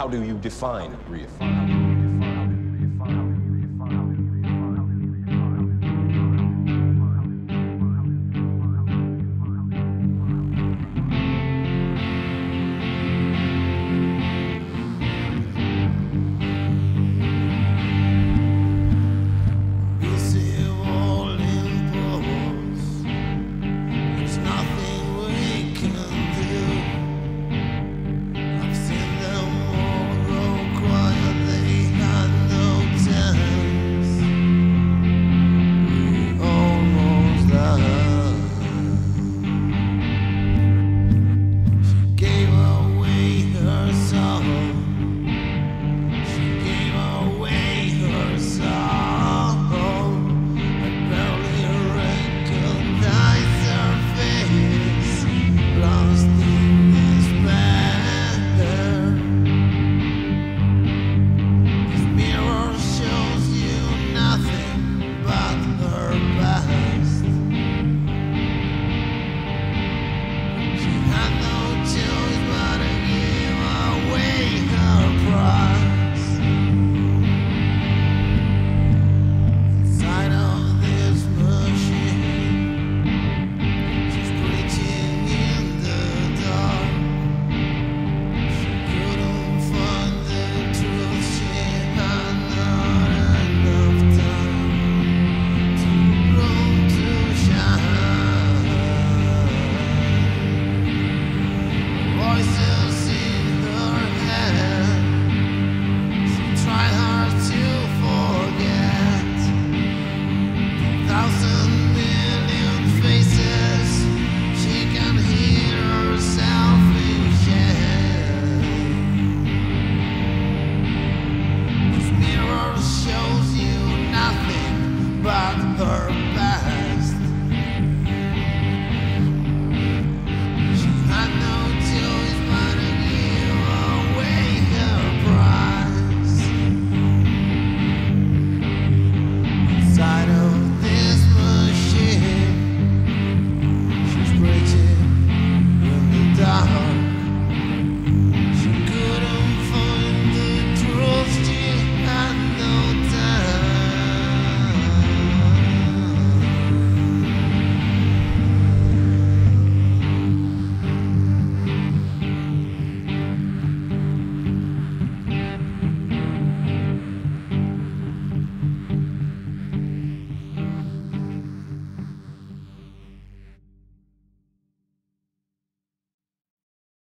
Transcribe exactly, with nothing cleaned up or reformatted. How do you define reify?